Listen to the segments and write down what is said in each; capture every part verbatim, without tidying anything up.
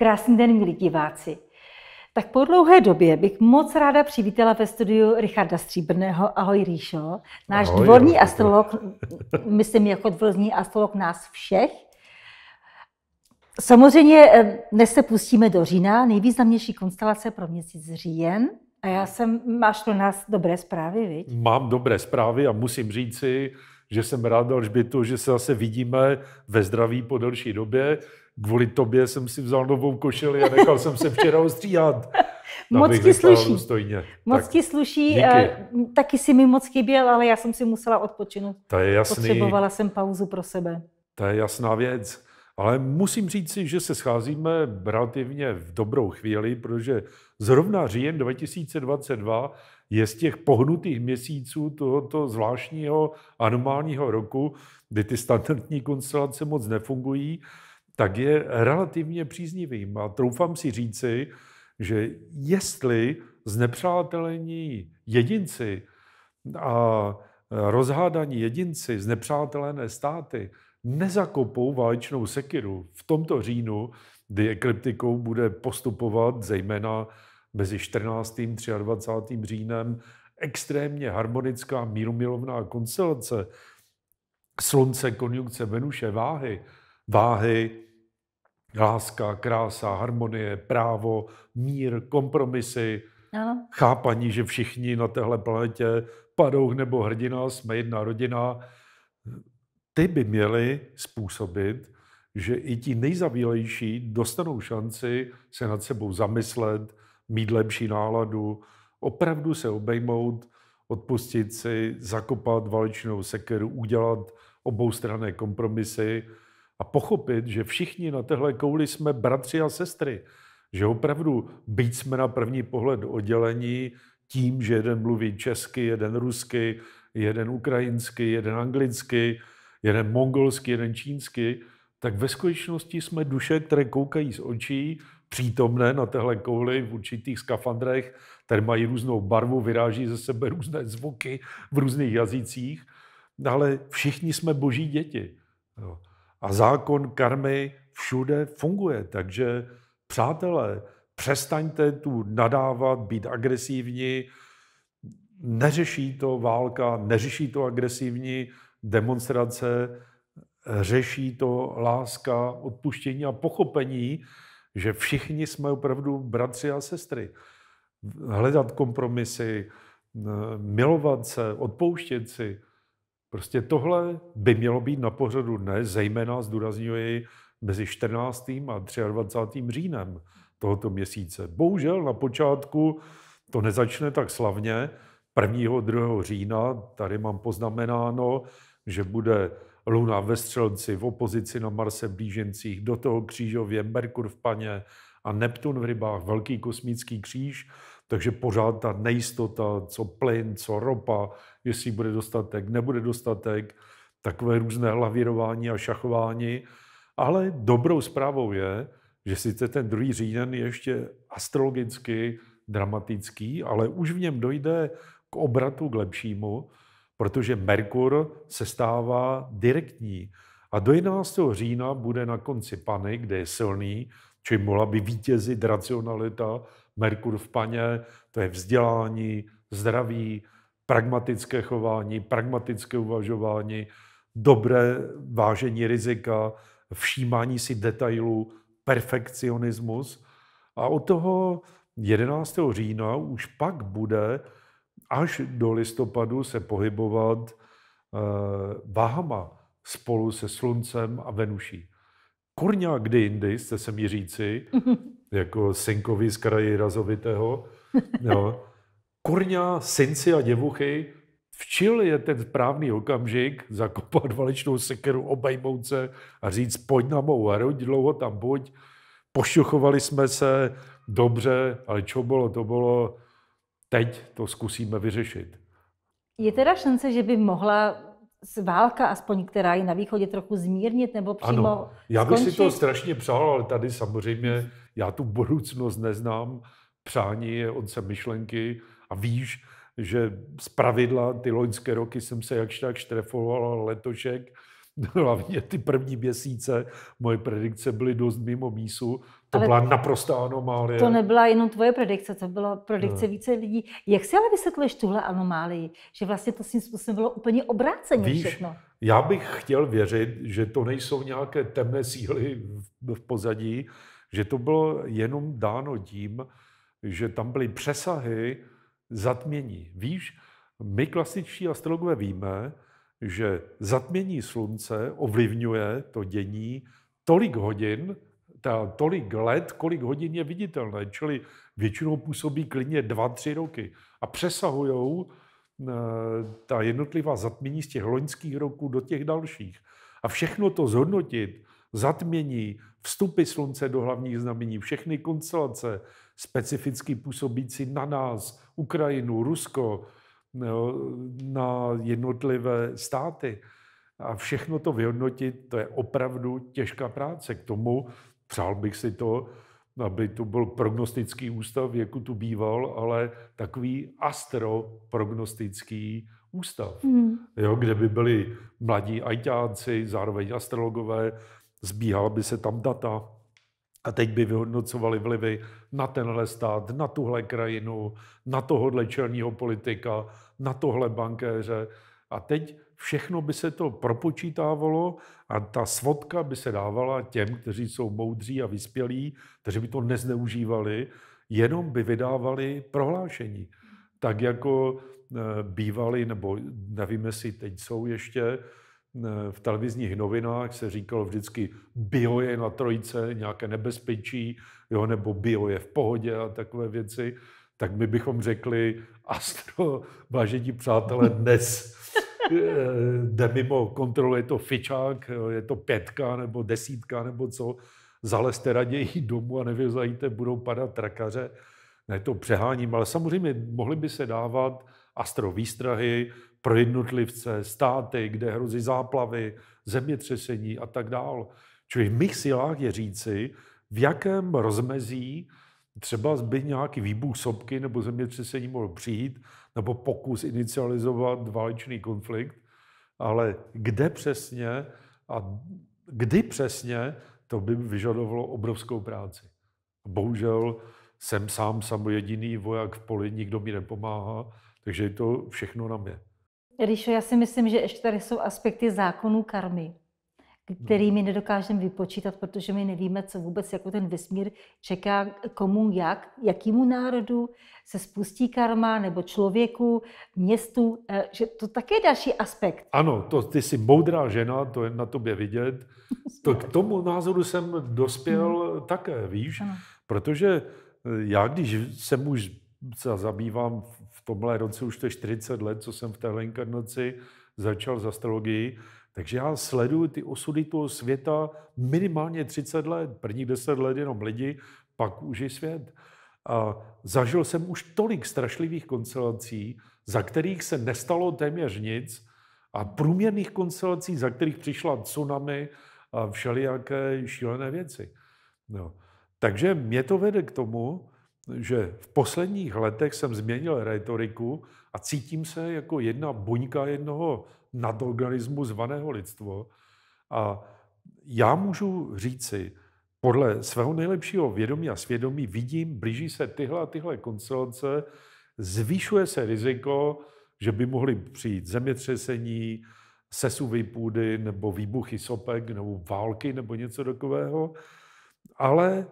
Krásný den, milí diváci. Tak po dlouhé době bych moc ráda přivítala ve studiu Richarda Stříbrného. Ahoj, Ríšo. Náš ahoj, dvorní ahoj. astrolog, myslím jako dvorní astrolog nás všech. Samozřejmě dnes se pustíme do října, nejvýznamnější konstelace pro měsíc říjen. A já jsem, máš pro nás dobré zprávy, viď? Mám dobré zprávy a musím říci, že jsem rád, Alžběto, že se zase vidíme ve zdraví po delší době. Kvůli tobě jsem si vzal novou košili a nechal jsem se včera ostříhat. Moc ti sluší. Moc ti sluší. Taky si mi moc chyběl, ale já jsem si musela odpočinout. To je jasný. Potřebovala jsem pauzu pro sebe. To je jasná věc. Ale musím říct si, že se scházíme relativně v dobrou chvíli, protože zrovna říjen dva tisíce dvacet dva je z těch pohnutých měsíců tohoto zvláštního anomálního roku, kdy ty standardní konstelace moc nefungují, tak je relativně příznivým. A troufám si říci, že jestli znepřátelení jedinci a rozhádaní jedinci, znepřátelené státy, nezakopou válečnou sekiru v tomto říjnu, kdy ekliptikou bude postupovat zejména mezi čtrnáctým a dvacátým třetím říjnem extrémně harmonická mírumilovná konstelace Slunce, konjunkce Venuše, váhy, váhy, láska, krása, harmonie, právo, mír, kompromisy, ano. Chápaní, že všichni na téhle planetě, padouch nebo hrdina, jsme jedna rodina, ty by měly způsobit, že i ti nejzavílejší dostanou šanci se nad sebou zamyslet, mít lepší náladu, opravdu se obejmout, odpustit si, zakopat válečnou sekeru, udělat oboustranné kompromisy a pochopit, že všichni na téhle kouli jsme bratři a sestry. Že opravdu, byť jsme na první pohled oddělení tím, že jeden mluví česky, jeden rusky, jeden ukrajinsky, jeden anglicky, jeden mongolský, jeden čínský, tak ve skutečnosti jsme duše, které koukají z očí, přítomné na téhle kouli v určitých skafandrech, které mají různou barvu, vyráží ze sebe různé zvuky v různých jazycích, ale všichni jsme boží děti. A zákon karmy všude funguje, takže přátelé, přestaňte tu nadávat, být agresivní, neřeší to válka, neřeší to agresivní demonstrace, řeší to láska, odpuštění a pochopení, že všichni jsme opravdu bratři a sestry. Hledat kompromisy, milovat se, odpouštět si. Prostě tohle by mělo být na pořadu dne, zejména zdůrazňuji mezi čtrnáctým a dvacátým třetím říjnem tohoto měsíce. Bohužel na počátku to nezačne tak slavně. prvního a druhého října, tady mám poznamenáno, že bude Luna ve Střelci, v opozici na Marse v Blížencích, do toho Křížově, Merkur v Paně a Neptun v Rybách, velký kosmický kříž, takže pořád ta nejistota, co plyn, co ropa, jestli bude dostatek, nebude dostatek, takové různé lavírování a šachování. Ale dobrou zprávou je, že sice ten druhý říjen je ještě astrologicky dramatický, ale už v něm dojde k obratu k lepšímu, protože Merkur se stává direktní. A do jedenáctého října bude na konci Pany, kde je silný, čili mohla by vítězit racionalita. Merkur v Paně, to je vzdělání, zdraví, pragmatické chování, pragmatické uvažování, dobré vážení rizika, všímání si detailů, perfekcionismus. A od toho jedenáctého října už pak bude až do listopadu se pohybovat váhama spolu se Sluncem a Venuší. Kurňa kdy jindy, jste se mi říci, jako synkovi z kraji razovitého. No. Kurňa, synci a děvuchy, včil je ten správný okamžik zakopat válečnou sekeru, obejmout se a říct, pojď na mou hru, dlouho tam buď. Pošuchovali jsme se, dobře, ale čo bylo, to bylo, teď to zkusíme vyřešit. Je teda šance, že by mohla válka, aspoň která je na východě, trochu zmírnit nebo přímo ano, já bych skončit? Si to strašně přál, ale tady samozřejmě já tu budoucnost neznám. Přání je otcem myšlenky a víš, že z pravidla ty loňské roky jsem se jakž tak štrefoval letošek. Hlavně ty první měsíce moje predikce byly dost mimo mísu, To ale byla naprostá anomálie. To nebyla jenom tvoje predikce, to byla predikce no. více lidí. Jak si ale vysvětluješ tuhle anomálii? Že vlastně to s tím způsobem bylo úplně obráceně Víš, všechno. Já bych chtěl věřit, že to nejsou nějaké temné síly v pozadí, že to bylo jenom dáno tím, že tam byly přesahy zatmění. Víš, my klasičtí astrologové víme, že zatmění slunce ovlivňuje to dění tolik hodin, ta, tolik let, kolik hodin je viditelné, čili většinou působí klidně dva, tři roky a přesahujou e, ta jednotlivá zatmění z těch loňských roků do těch dalších. A všechno to zhodnotit, zatmění, vstupy slunce do hlavních znamení, všechny konstelace, specificky působící na nás, Ukrajinu, Rusko, na jednotlivé státy a všechno to vyhodnotit, to je opravdu těžká práce. K tomu přál bych si to, aby tu byl prognostický ústav, jako tu býval, ale takový astroprognostický ústav, mm. jo, kde by byli mladí ajťáci, zároveň astrologové, zbíhala by se tam data a teď by vyhodnocovali vlivy na tenhle stát, na tuhle krajinu, na tohohle čelního politika, na tohle bankéře. A teď všechno by se to propočítávalo a ta svodka by se dávala těm, kteří jsou moudří a vyspělí, kteří by to nezneužívali, jenom by vydávali prohlášení. Tak jako bývali, nebo nevím, jestli teď jsou ještě, v televizních novinách se říkalo vždycky bio je na trojce, nějaké nebezpečí, jo, nebo bio je v pohodě a takové věci, tak my bychom řekli, astro, vážení přátelé, dnes jde mimo kontrolu, je to fičák, je to pětka nebo desítka nebo co, zalezte raději domů a nevyzajte, budou padat trakaře. Ne, to přeháním, ale samozřejmě mohly by se dávat astrovýstrahy pro jednotlivce, státy, kde hrozí záplavy, zemětřesení a tak dál. Čili v mých silách je říci, v jakém rozmezí třeba by nějaký výbuch sopky nebo zemětřesení mohl přijít, nebo pokus inicializovat válečný konflikt, ale kde přesně a kdy přesně, to by vyžadovalo obrovskou práci. Bohužel jsem sám samojediný voják v poli, nikdo mi nepomáhá, takže je to všechno na mě. Ríšo, já si myslím, že ještě tady jsou aspekty zákonů karmy, kterými nedokážeme vypočítat, protože my nevíme, co vůbec jako ten vesmír čeká, komu jak, jakému národu se spustí karma, nebo člověku, městu, že to také je další aspekt. Ano, to, ty jsi moudrá žena, to je na tobě vidět. To, k tomu názoru jsem dospěl hmm. také, víš, ano. Protože já, když jsem už zabývám v tomhle roce, už to je čtyřicet let, co jsem v téhle inkarnaci začal s astrologií, takže já sleduju ty osudy toho světa minimálně třicet let. Prvních deset let jenom lidi, pak už i svět. A zažil jsem už tolik strašlivých konstelací, za kterých se nestalo téměř nic a průměrných konstelací, za kterých přišla tsunami a všelijaké šílené věci. No. Takže mě to vede k tomu, že v posledních letech jsem změnil retoriku a cítím se jako jedna buňka jednoho nadorganismu zvaného lidstvo. A já můžu říci, podle svého nejlepšího vědomí a svědomí vidím, blíží se tyhle a tyhle konstelace, zvyšuje se riziko, že by mohly přijít zemětřesení, sesuvy půdy nebo výbuchy sopek nebo války nebo něco takového, ale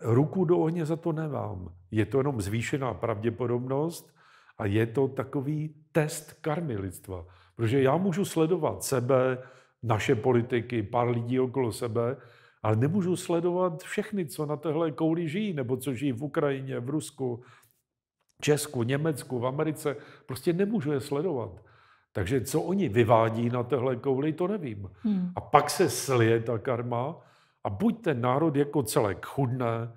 ruku do ohně za to nemám. Je to jenom zvýšená pravděpodobnost a je to takový test karmy lidstva. Protože já můžu sledovat sebe, naše politiky, pár lidí okolo sebe, ale nemůžu sledovat všechny, co na téhle kouli žijí, nebo co žijí v Ukrajině, v Rusku, Česku, Německu, v Americe. Prostě nemůžu je sledovat. Takže co oni vyvádí na téhle kouli, to nevím. Hmm. A pak se slije ta karma. A buď ten národ jako celek chudne,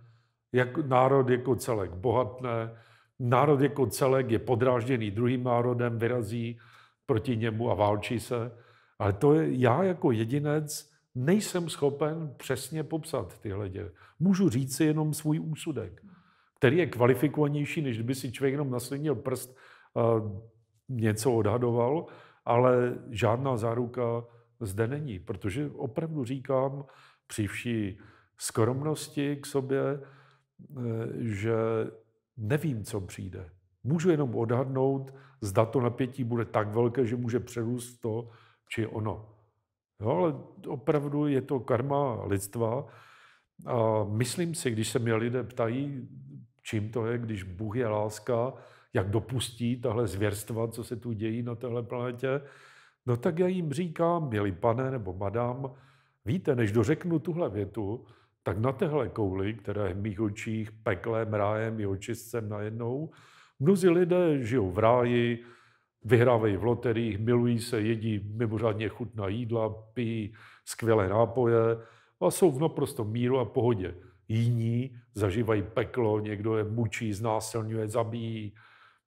jak, národ jako celek bohatne, národ jako celek je podrážděný druhým národem, vyrazí proti němu a válčí se. Ale to je, já jako jedinec nejsem schopen přesně popsat tyhle děje. Můžu říct si jenom svůj úsudek, který je kvalifikovanější, než kdyby si člověk jenom naslinil prst a něco odhadoval, ale žádná záruka zde není, protože opravdu říkám, při vší skromnosti k sobě, že nevím, co přijde. Můžu jenom odhadnout, zda to napětí bude tak velké, že může přerůst to či ono. No, ale opravdu je to karma lidstva. A myslím si, když se mě lidé ptají, čím to je, když Bůh je láska, jak dopustí tahle zvěrstva, co se tu dějí na téhle planetě, no tak já jim říkám, milý pane nebo madam, víte, než dořeknu tuhle větu, tak na téhle kouli, která je v mých očích peklem, rájem i očistcem najednou, mnozí lidé žijou v ráji, vyhrávají v loteriích, milují se, jedí mimořádně chutná jídla, pijí skvělé nápoje a jsou v naprosto míru a pohodě. Jiní zažívají peklo, někdo je mučí, znásilňuje, zabíjí,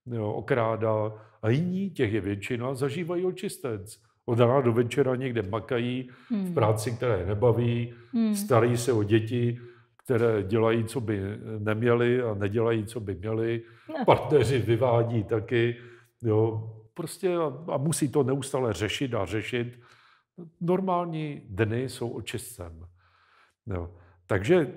jo, okrádá. A jiní, těch je většina, zažívají očistec. Od rána do večera někde makají, hmm. v práci, která je nebaví, hmm. starají se o děti, které dělají, co by neměli a nedělají, co by měli. Partneři vyvádí taky. Jo, prostě a, a musí to neustále řešit a řešit. Normální dny jsou očistcem. Jo, takže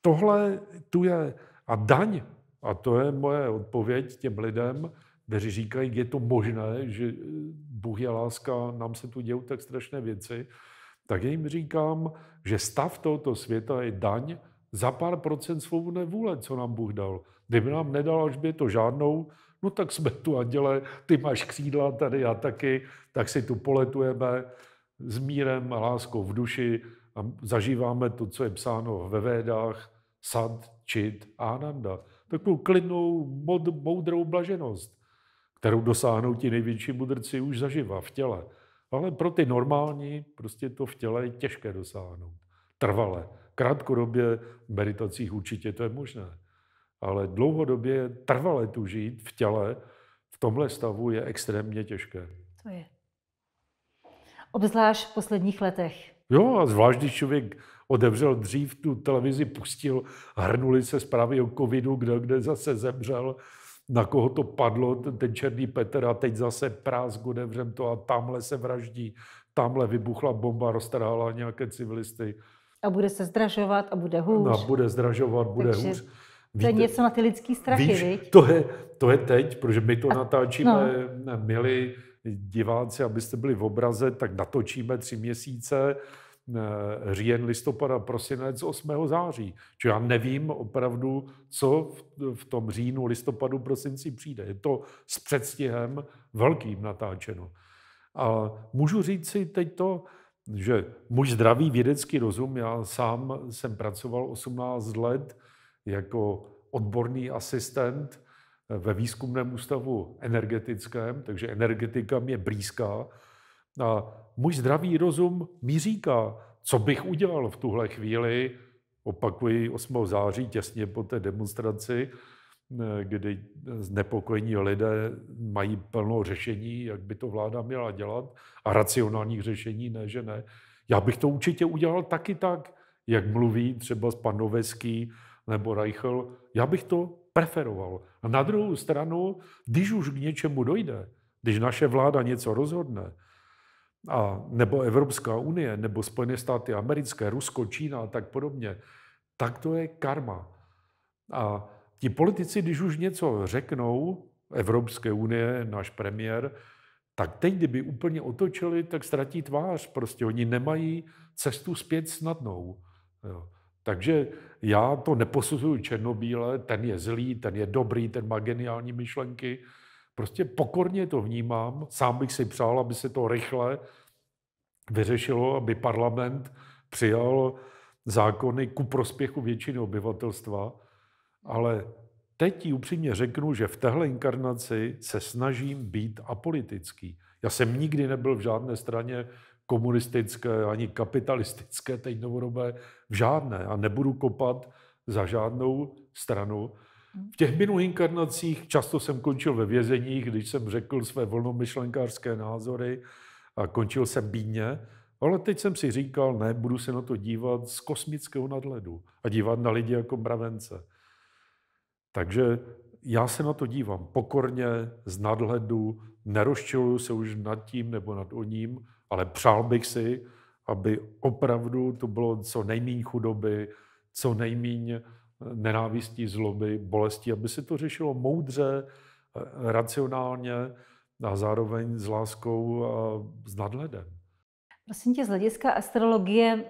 tohle tu je a daň, a to je moje odpověď těm lidem, kteří říkají, je to možné, že Bůh je láska, nám se tu dějou tak strašné věci, tak jim říkám, že stav tohoto světa je daň za pár procent svobodné vůle, co nám Bůh dal. Kdyby nám nedal Alžběto žádnou, no tak jsme tu anděle, ty máš křídla tady, já taky, tak si tu poletujeme s mírem a láskou v duši a zažíváme to, co je psáno ve Védách, sad, čit, ananda. Takovou klidnou, moudrou blaženost, kterou dosáhnou ti největší mudrci už zaživa v těle. Ale pro ty normální prostě to v těle je těžké dosáhnout. Trvale. Krátkodobě v meditacích určitě to je možné. Ale dlouhodobě trvale tu žít v těle v tomhle stavu je extrémně těžké. To je. Obzvlášť v posledních letech. Jo, a zvlášť, když člověk otevřel dřív tu televizi, pustil, hrnuli se zprávy o covidu, kde, kde zase zemřel, na koho to padlo, ten, ten černý Petr a teď zase prázk, otevřem to a tamhle se vraždí, tamhle vybuchla bomba, roztrhala nějaké civilisty. A bude se zdražovat a bude hůř. A bude zdražovat, bude Takže hůř. Víte, to je něco na ty lidský strachy, víš, viď? To je, to je teď, protože my to a, natáčíme, no. Milí diváci, abyste byli v obraze, tak natočíme tři měsíce, říjen, listopad a prosinec, osmého září. Čiže já nevím opravdu, co v tom říjnu, listopadu, prosinci přijde. Je to s předstihem velkým natáčeno. A můžu říct si teď to, že můj zdravý vědecký rozum, já sám jsem pracoval osmnáct let jako odborný asistent ve výzkumném ústavu energetickém, takže energetika mě blízká. A můj zdravý rozum mi říká, co bych udělal v tuhle chvíli, opakuji osmého září, těsně po té demonstraci, kdy znepokojení lidé mají plno řešení, jak by to vláda měla dělat, a racionálních řešení ne, že ne. Já bych to určitě udělal taky tak, jak mluví třeba pan Noveský nebo Reichl. Já bych to preferoval. A na druhou stranu, když už k něčemu dojde, když naše vláda něco rozhodne, a nebo Evropská unie, nebo Spojené státy americké, Rusko, Čína a tak podobně, tak to je karma. A ti politici, když už něco řeknou, Evropské unie, náš premiér, tak teď, kdyby úplně otočili, tak ztratí tvář. Prostě oni nemají cestu zpět snadnou. Jo. Takže já to neposuzuju černobíle, ten je zlý, ten je dobrý, ten má geniální myšlenky. Prostě pokorně to vnímám. Sám bych si přál, aby se to rychle vyřešilo, aby parlament přijal zákony ku prospěchu většiny obyvatelstva. Ale teď ti upřímně řeknu, že v téhle inkarnaci se snažím být apolitický. Já jsem nikdy nebyl v žádné straně komunistické ani kapitalistické, teď novodobé, v žádné. A nebudu kopat za žádnou stranu. V těch minulých inkarnacích často jsem končil ve vězeních, když jsem řekl své volnomyšlenkářské názory a končil jsem bídně, ale teď jsem si říkal, ne, budu se na to dívat z kosmického nadhledu a dívat na lidi jako mravence. Takže já se na to dívám pokorně, z nadhledu, nerozčiluju se už nad tím nebo nad oním, ale přál bych si, aby opravdu to bylo co nejméně chudoby, co nejméně nenávistí, zloby, bolesti, aby se to řešilo moudře, racionálně a zároveň s láskou a s nadhledem. Prosím tě, z hlediska astrologie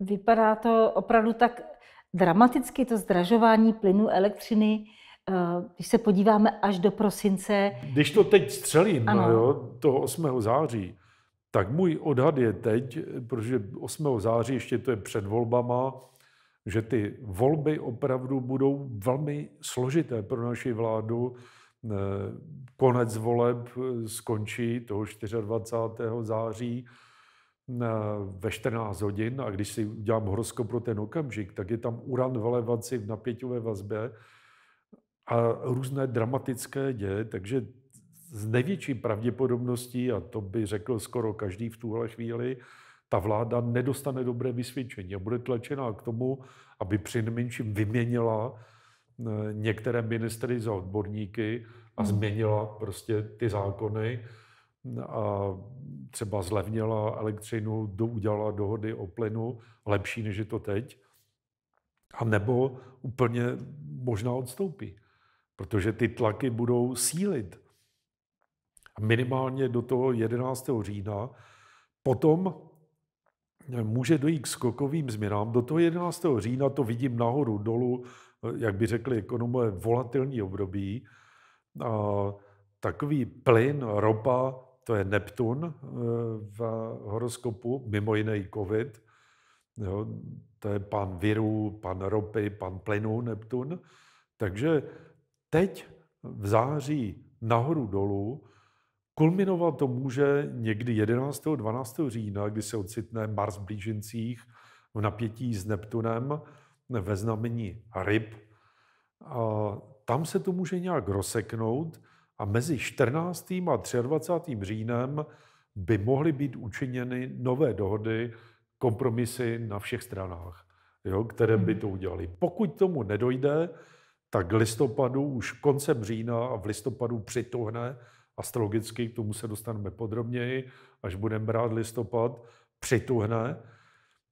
vypadá to opravdu tak dramaticky, to zdražování plynu, elektřiny, když se podíváme až do prosince. Když to teď střelím, jo, toho osmého září, tak můj odhad je teď, protože osmého září ještě to je před volbama, že ty volby opravdu budou velmi složité pro naši vládu. Konec voleb skončí toho dvacátého čtvrtého září ve čtrnáct hodin a když si udělám horoskop pro ten okamžik, tak je tam uran v elevaci v napěťové vazbě a různé dramatické děje, takže s největší pravděpodobností, a to by řekl skoro každý v tuhle chvíli, ta vláda nedostane dobré vysvědčení a bude tlačená k tomu, aby přinejmenším vyměnila některé ministry za odborníky a změnila prostě ty zákony a třeba zlevnila elektřinu, udělala dohody o plynu lepší, než je to teď, a nebo úplně možná odstoupí, protože ty tlaky budou sílit. A minimálně do toho jedenáctého října potom může dojít k skokovým změnám. Do toho jedenáctého října to vidím nahoru, dolů, jak by řekli ekonomové, volatilní období. A takový plyn, ropa, to je Neptun v horoskopu, mimo jiný COVID. Jo, to je pán virů, pán ropy, pán plynů Neptun. Takže teď v září nahoru dolů, kulminovat to může někdy jedenáctého dvanáctého října, kdy se ocitne Mars v blížencích v napětí s Neptunem ve znamení ryb. A tam se to může nějak rozseknout a mezi čtrnáctým a dvacátým třetím říjnem by mohly být učiněny nové dohody, kompromisy na všech stranách, jo, které by to udělali. Pokud tomu nedojde, tak listopadu už koncem října a v listopadu přituhne astrologicky, k tomu se dostaneme podrobněji, až budeme brát listopad, přituhne.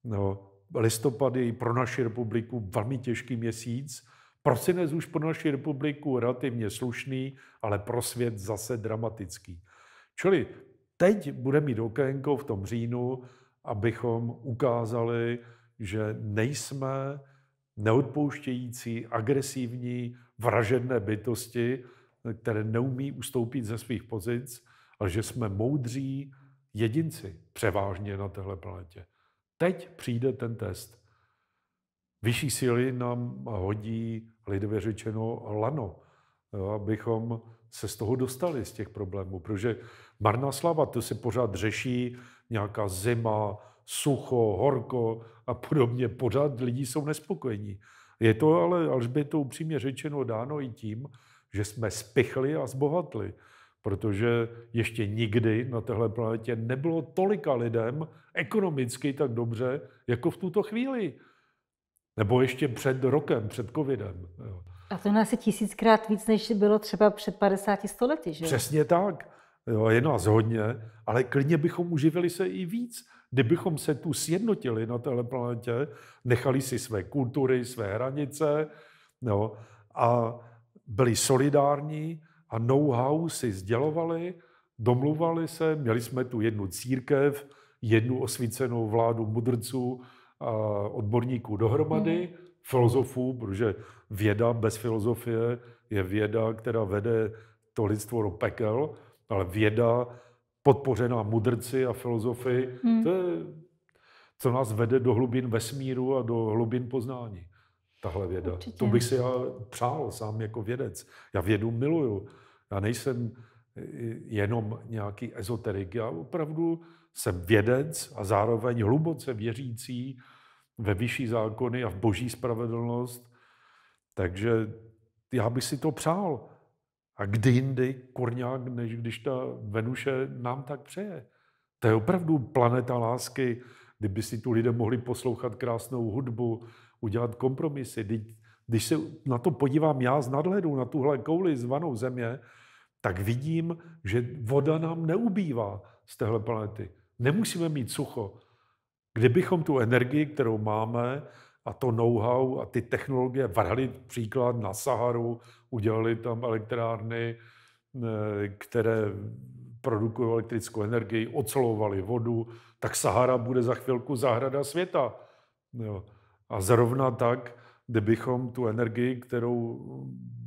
No, listopad je pro naši republiku velmi těžký měsíc. Prosinec už pro naši republiku relativně slušný, ale pro svět zase dramatický. Čili teď bude mít okénko v tom říjnu, abychom ukázali, že nejsme neodpouštějící, agresivní, vražedné bytosti, které neumí ustoupit ze svých pozic, ale že jsme moudří jedinci převážně na téhle planetě. Teď přijde ten test. Vyšší síly nám hodí, lidově řečeno, lano, abychom se z toho dostali, z těch problémů, protože marná slava, to se pořád řeší, nějaká zima, sucho, horko a podobně, pořád lidi jsou nespokojení. Je to ale, Alžběto, upřímně řečeno, dáno i tím, že jsme spichli a zbohatli, protože ještě nikdy na téhle planetě nebylo tolika lidem ekonomicky tak dobře, jako v tuto chvíli. Nebo ještě před rokem, před covidem. A to nás je tisíckrát víc, než bylo třeba před padesáti sty lety, že? Přesně tak. Jo, je nás hodně, ale klidně bychom uživili se i víc. Kdybychom se tu sjednotili na téhle planetě, nechali si své kultury, své hranice, jo, a byli solidární a know-how si sdělovali, domluvali se, měli jsme tu jednu církev, jednu osvícenou vládu mudrců a odborníků dohromady, mm. filozofů, protože věda bez filozofie je věda, která vede to lidstvo do pekel, ale věda podpořená mudrci a filozofy, mm. to je, co nás vede do hlubin vesmíru a do hlubin poznání. Tahle věda. Určitě. To bych si já přál sám jako vědec. Já vědu miluju. Já nejsem jenom nějaký ezoterik. Já opravdu jsem vědec a zároveň hluboce věřící ve vyšší zákony a v boží spravedlnost. Takže já bych si to přál. A kdy jindy kurňák, než když ta Venuše nám tak přeje. To je opravdu planeta lásky, kdyby si tu lidé mohli poslouchat krásnou hudbu, udělat kompromisy. Když se na to podívám já z nadhledu, na tuhle kouli zvanou Země, tak vidím, že voda nám neubývá z téhle planety. Nemusíme mít sucho. Kdybychom tu energii, kterou máme, a to know-how a ty technologie vrhli příklad na Saharu, udělali tam elektrárny, které produkují elektrickou energii, ocelovali vodu, tak Sahara bude za chvilku zahrada světa. Jo. A zrovna tak, kdybychom tu energii, kterou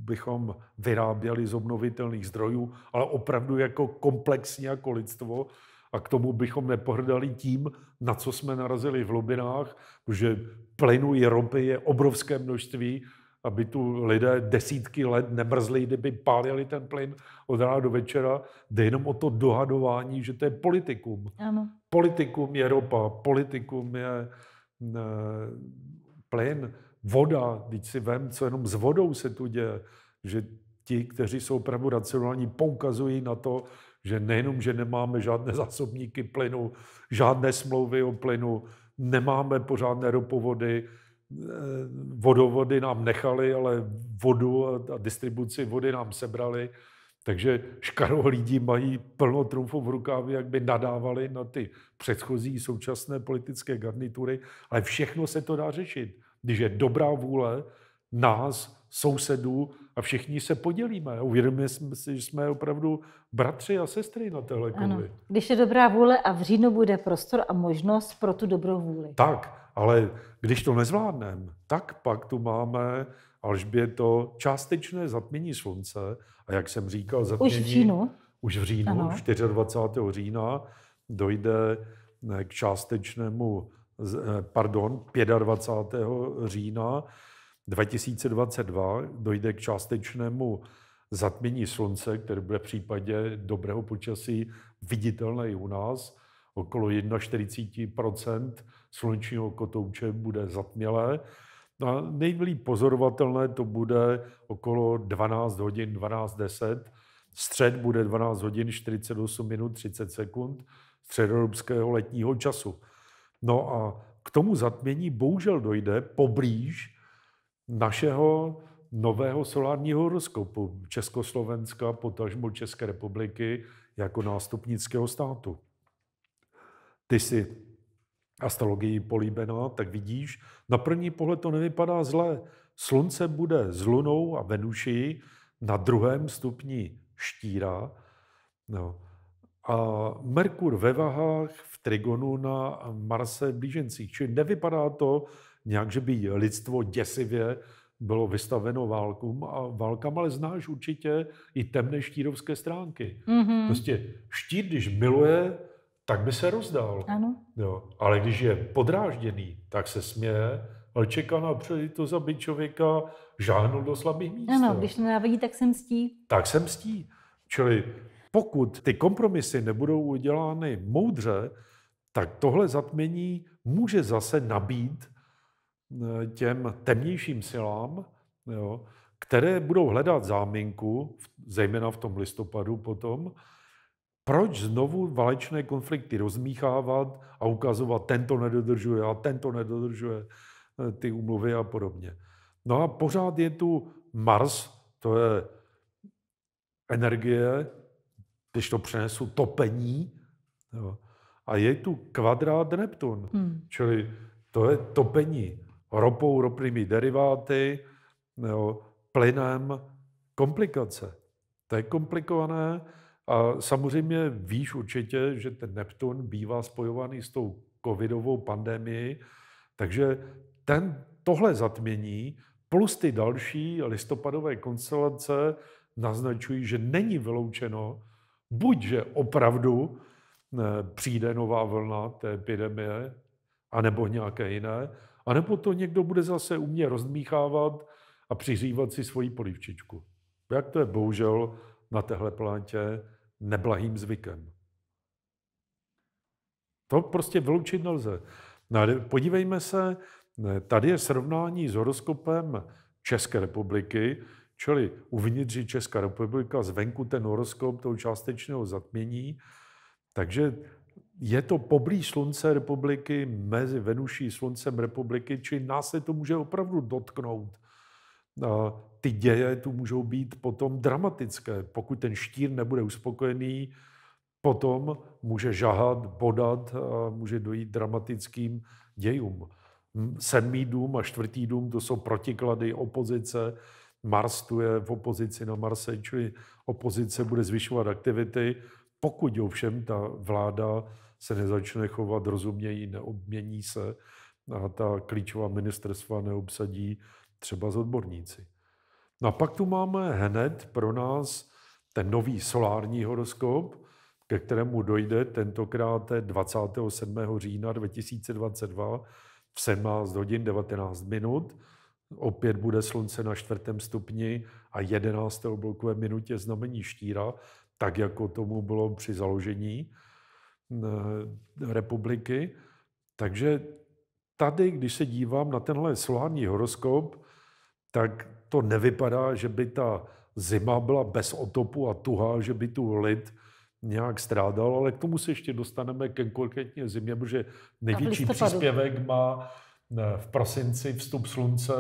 bychom vyráběli z obnovitelných zdrojů, ale opravdu jako komplexně jako lidstvo, a k tomu bychom nepohrdali tím, na co jsme narazili v hlubinách, protože plynu i ropy je obrovské množství, aby tu lidé desítky let nemrzli, kdyby pálili ten plyn od rána do večera. Jde jenom o to dohadování, že to je politikum. Ano. Politikum je ropa, politikum je ne, plyn, voda. Teď si vem, co jenom s vodou se tu děje. Že ti, kteří jsou opravdu racionální, poukazují na to, že nejenom, že nemáme žádné zásobníky plynu, žádné smlouvy o plynu, nemáme pořádné ropovody, vodovody nám nechali, ale vodu a distribuci vody nám sebrali. Takže škarou lidí mají plno trumfů v rukávě, jak by nadávali na ty předchozí současné politické garnitury. Ale všechno se to dá řešit, když je dobrá vůle nás, sousedů, a všichni se podělíme. Uvědomíme si, že jsme opravdu bratři a sestry na téhle kouli. Když je dobrá vůle a v říjnu bude prostor a možnost pro tu dobrou vůli. Tak, ale když to nezvládneme, tak pak tu máme, Alžběto, částečné zatmění slunce. A jak jsem říkal, zatmění... Už v říjnu. Už v říjnu, ano. dvacátého čtvrtého října dojde k částečnému, pardon, dvacátého pátého října, dva tisíce dvacet dva dojde k částečnému zatmění slunce, které bude v případě dobrého počasí viditelné i u nás. Okolo čtyřicet jedna procent slunečního kotouče bude zatmělé. A nejvíc pozorovatelné to bude okolo dvanáct hodin, dvanáct deset. Střed bude dvanáct hodin čtyřicet osm minut třicet sekund středoevropského letního času. No a k tomu zatmění bohužel dojde poblíž našeho nového solárního horoskopu Československa, potažmo České republiky jako nástupnického státu. Ty jsi astrologii políbená, tak vidíš, na první pohled to nevypadá zle. Slunce bude s Lunou a Venuší na druhém stupni Štíra, no. A Merkur ve Vahách v trigonu na Marse blížencích. Čili nevypadá to nějak, že by lidstvo děsivě bylo vystaveno válkům a válkám, ale znáš určitě i temné štírovské stránky. Mm-hmm. Prostě štír, když miluje, tak by se rozdál. Ano. Jo. Ale když je podrážděný, tak se směje, ale čeká na to zabít člověka, žáhnul do slabých míst. Ano, když nenávidí, tak se mstí. Tak se mstí. Čili pokud ty kompromisy nebudou udělány moudře, tak tohle zatmění může zase nabít těm temnějším silám, jo, které budou hledat záminku, zejména v tom listopadu potom, proč znovu válečné konflikty rozmíchávat a ukazovat, tento nedodržuje a tento nedodržuje ty úmluvy a podobně. No a pořád je tu Mars, to je energie, když to přenesu, topení, jo, a je tu kvadrát Neptun, hmm. čili to je topení ropou, ropnými deriváty, jo, plynem, komplikace. To je komplikované a samozřejmě víš určitě, že ten Neptun bývá spojovaný s tou covidovou pandemií, takže ten, tohle zatmění plus ty další listopadové konstelace naznačují, že není vyloučeno, buď že opravdu přijde nová vlna té epidemie, anebo nějaké jiné, anebo to někdo bude zase umě rozmíchávat a přiřívat si svoji polívčičku. Jak to je bohužel na téhle planetě neblahým zvykem. To prostě vyloučit nelze. Podívejme se, tady je srovnání s horoskopem České republiky, čili uvnitř je Česká republika, zvenku ten horoskop toho částečného zatmění, takže je to poblíž slunce republiky, mezi Venuší sluncem republiky, či nás se to může opravdu dotknout. A ty děje tu můžou být potom dramatické. Pokud ten štír nebude uspokojený, potom může žahat, bodat a může dojít dramatickým dějům. Sedmý dům a čtvrtý dům, to jsou protiklady opozice. Mars tu je v opozici na Marse, čili opozice bude zvyšovat aktivity, pokud ovšem ta vláda se nezačne chovat rozuměji, neobmění se a ta klíčová ministerstva neobsadí třeba z odborníci. No a pak tu máme hned pro nás ten nový solární horoskop, ke kterému dojde tentokrát dvacátého sedmého října dva tisíce dvacet dva v sedmnáct hodin devatenáct minut. Opět bude slunce na čtvrtém stupni a jedenácté blokové minutě znamení štíra, tak jako tomu bylo při založení republiky. Takže tady, když se dívám na tenhle solární horoskop, tak to nevypadá, že by ta zima byla bez otopu a tuhá, že by tu lid nějak strádal, ale k tomu se ještě dostaneme ke konkrétně zimě, protože největší příspěvek má v prosinci vstup slunce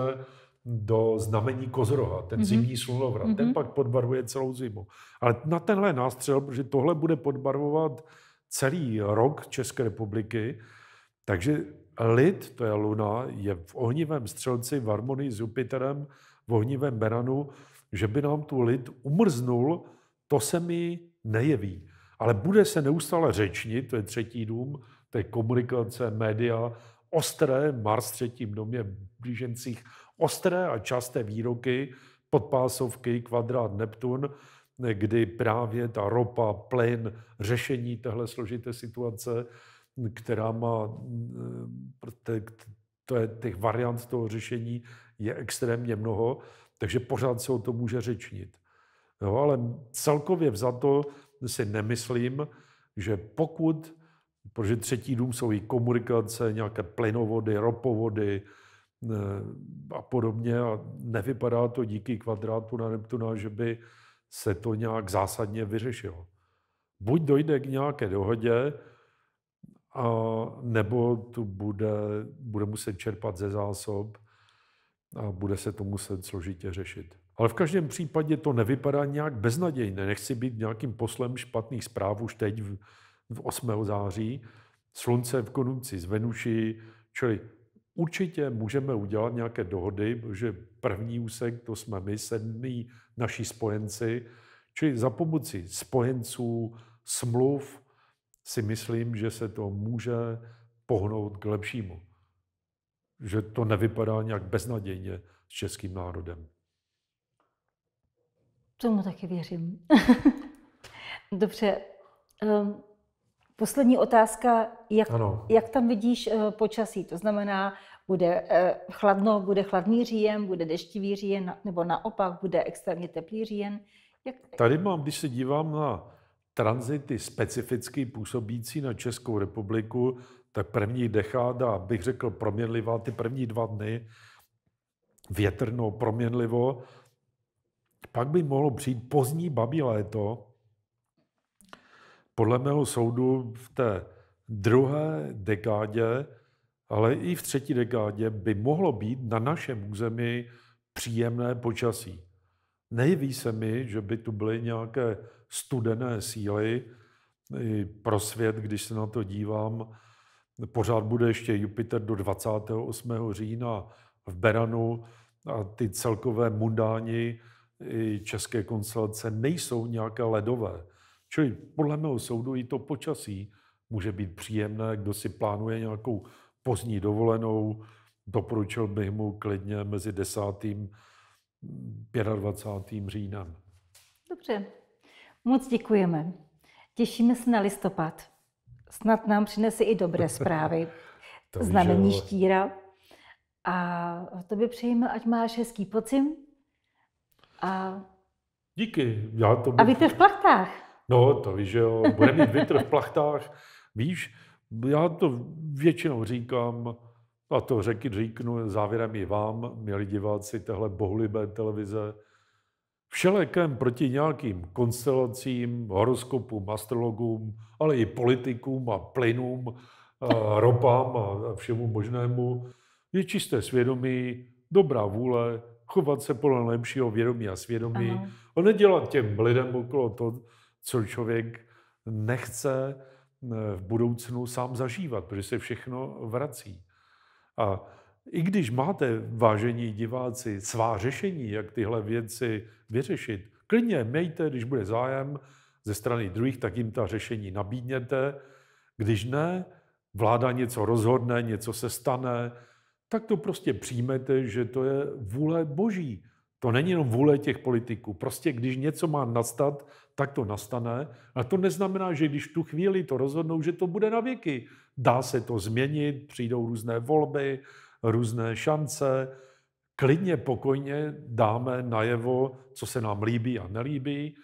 do znamení Kozoroha, ten mm-hmm. zimní slunovrat, mm-hmm. ten pak podbarvuje celou zimu. Ale na tenhle nástřel, protože tohle bude podbarvovat celý rok České republiky, takže lid, to je Luna, je v ohnivém střelci, v harmonii s Jupiterem, v ohnivém beranu, že by nám tu lid umrznul, to se mi nejeví. Ale bude se neustále řečnit, to je třetí dům, to je komunikace, média, ostré, Mars v třetím domě v blížencích, ostré a časté výroky, podpásovky, kvadrát Neptun, kdy právě ta ropa, plyn, řešení téhle složité situace, která má, to je, těch variant toho řešení je extrémně mnoho, takže pořád se o to může řečnit. No, ale celkově vzato si nemyslím, že pokud, protože třetí dům jsou i komunikace, nějaké plynovody, ropovody a podobně, a nevypadá to díky kvadrátu na Neptuna, že by se to nějak zásadně vyřešilo. Buď dojde k nějaké dohodě, a nebo tu bude, bude muset čerpat ze zásob a bude se to muset složitě řešit. Ale v každém případě to nevypadá nějak beznadějně. Nechci být nějakým poslem špatných zpráv už teď v, v osmého září. Slunce v konjunkci s Venuší, čili určitě můžeme udělat nějaké dohody, protože první úsek to jsme my, sedmí naši spojenci, čili za pomoci spojenců, smluv, si myslím, že se to může pohnout k lepšímu. Že to nevypadá nějak beznadějně s českým národem. Tomu taky věřím. Dobře. Poslední otázka. Jak, jak tam vidíš počasí? To znamená, bude chladno, bude chladný říjen, bude deštivý říjen, nebo naopak, bude extrémně teplý říjen? Jak... Tady mám, když se dívám na tranzity specificky působící na Českou republiku, tak první dekáda, bych řekl proměnlivá, ty první dva dny větrno, proměnlivo, pak by mohlo přijít pozdní babí léto. Podle mého soudu v té druhé dekádě, ale i v třetí dekádě by mohlo být na našem území příjemné počasí. Nejeví se mi, že by tu byly nějaké studené síly. Pro svět, když se na to dívám, pořád bude ještě Jupiter do dvacátého osmého října v beranu a ty celkové mundáni české konstelace nejsou nějaké ledové. Čili podle mého soudu i to počasí může být příjemné, kdo si plánuje nějakou pozdní dovolenou, doporučil bych mu klidně mezi desátým a dvacátým pátým říjnem. Dobře, moc děkujeme. Těšíme se na listopad. Snad nám přinese i dobré zprávy. Znamení štíra. A tobě přejeme, ať máš hezký podzim. A... Díky. Já to budu... A vítr v plachtách. No, to víš, že jo. Bude mít vítr v plachtách. Víš, já to většinou říkám, a to řeky říknu závěrem i vám, milí diváci téhle bohulibé televize, všelekem proti nějakým konstelacím, horoskopům, astrologům, ale i politikům a plynům, a ropám a všemu možnému, je čisté svědomí, dobrá vůle, chovat se podle lepšího vědomí a svědomí, a nedělat těm lidem okolo to, co člověk nechce v budoucnu sám zažívat, protože se všechno vrací. A i když máte, vážení diváci, svá řešení, jak tyhle věci vyřešit, klidně mějte, když bude zájem ze strany druhých, tak jim ta řešení nabídněte. Když ne, vláda něco rozhodne, něco se stane, tak to prostě přijmete, že to je vůle boží. To není jenom vůle těch politiků. Prostě když něco má nastat, tak to nastane. A to neznamená, že když v tu chvíli to rozhodnou, že to bude na věky. Dá se to změnit, přijdou různé volby, různé šance. Klidně, pokojně dáme najevo, co se nám líbí a nelíbí.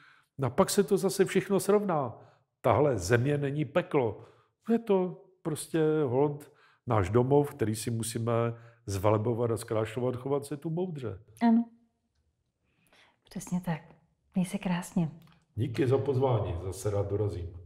A pak se to zase všechno srovná. Tahle země není peklo. Je to prostě hod náš domov, který si musíme zvalebovat a zkrášlovat, chovat se tu moudře. Ano. Přesně tak. Měj se krásně. Díky za pozvání. Zase rád dorazím.